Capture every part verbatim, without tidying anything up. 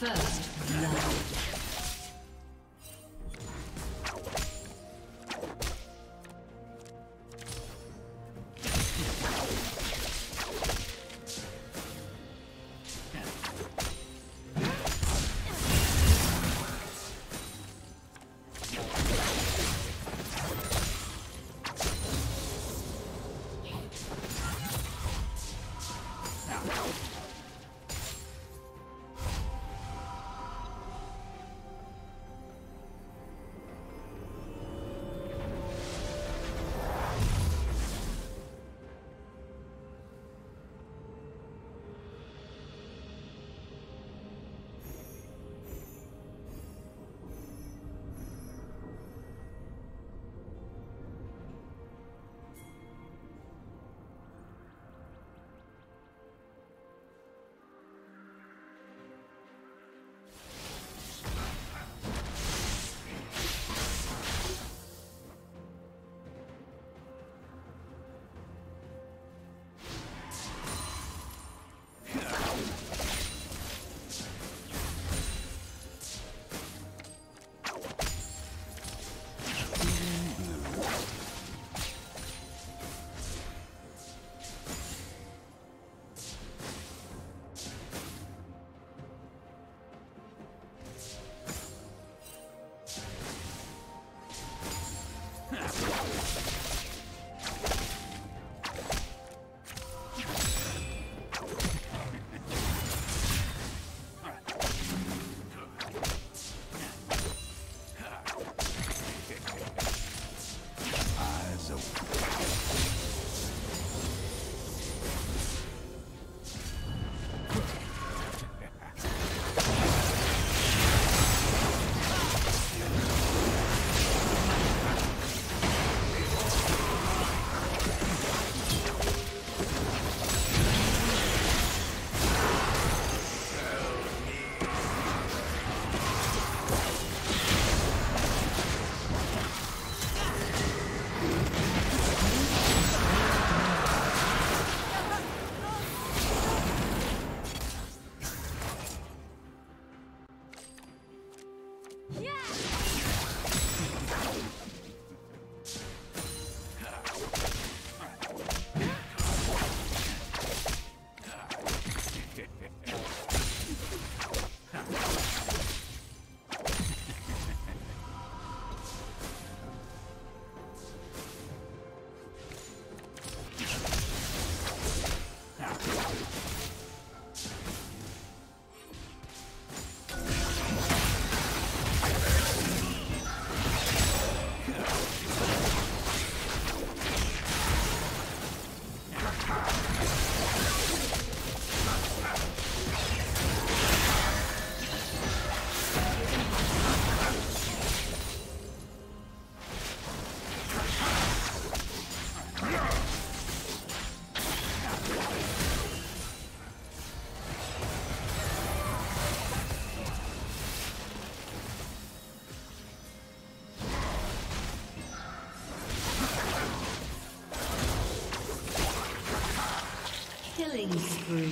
First love. Killing spree.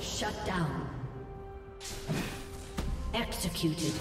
Shut down. Executed.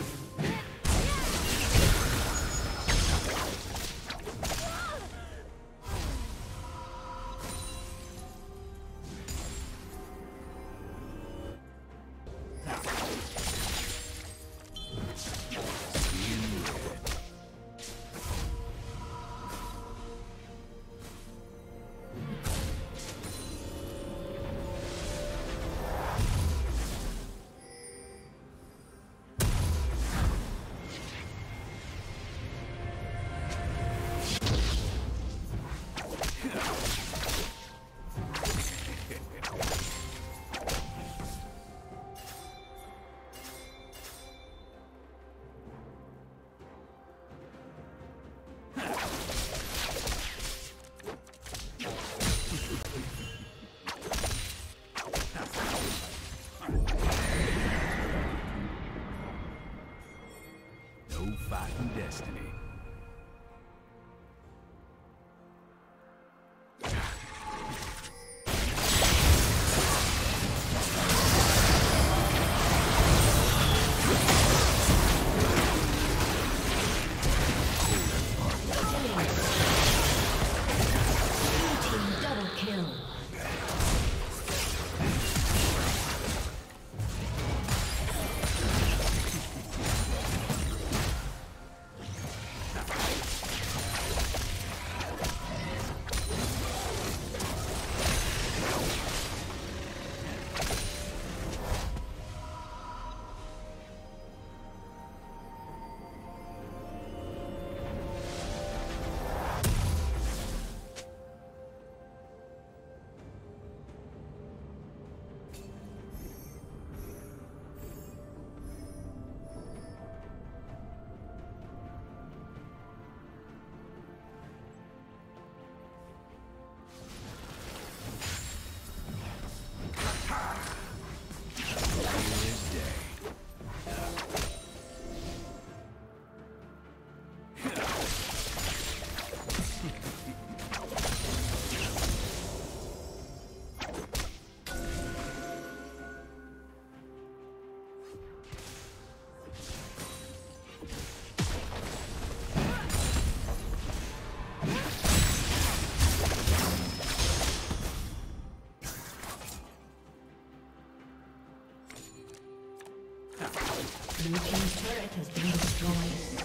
Blue team's turret has been destroyed.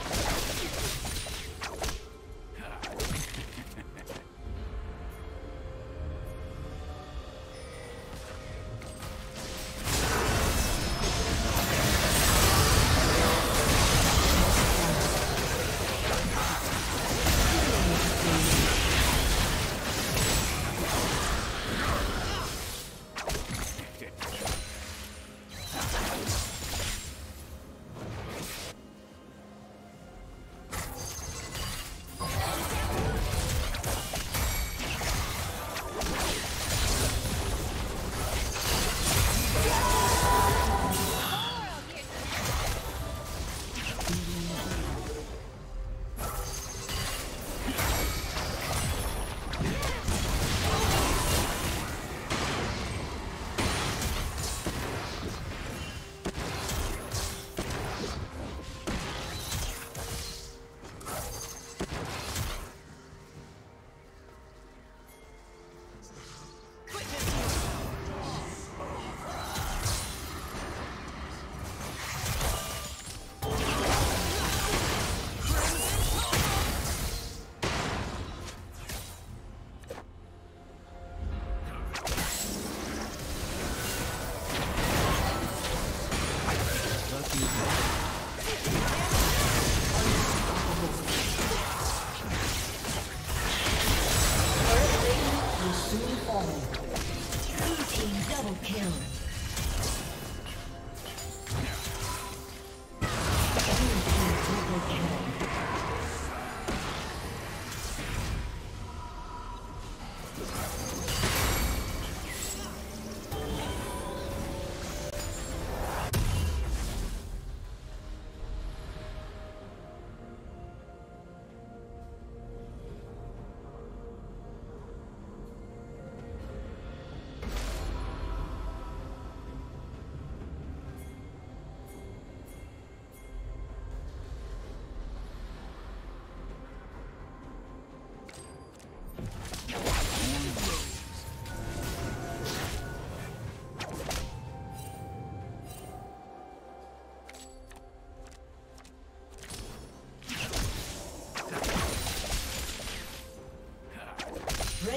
You Double kill. Double kill.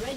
Red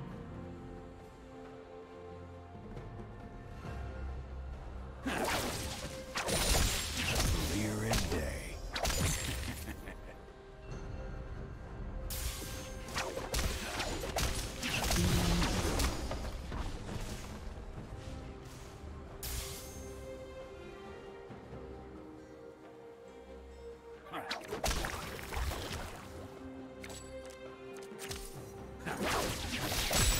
Let's go.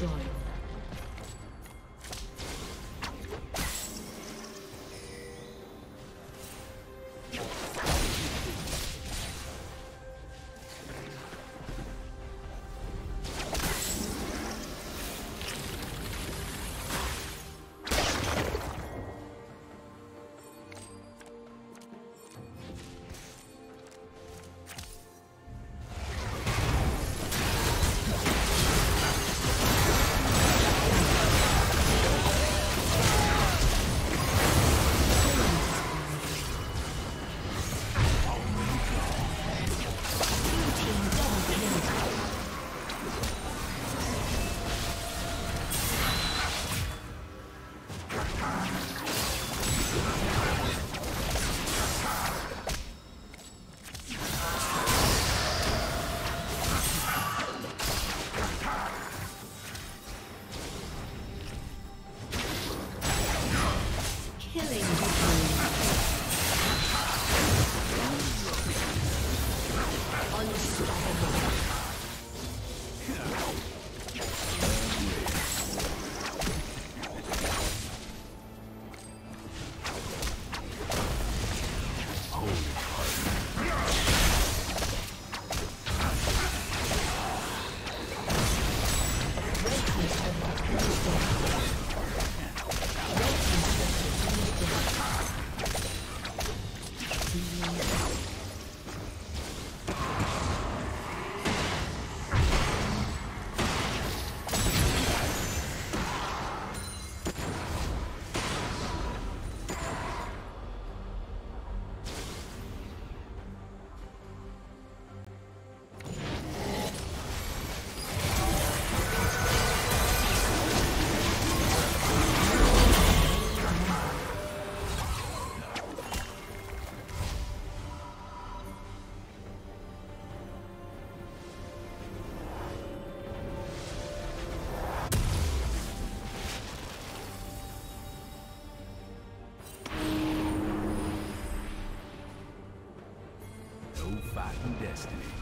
destroyed. Destiny.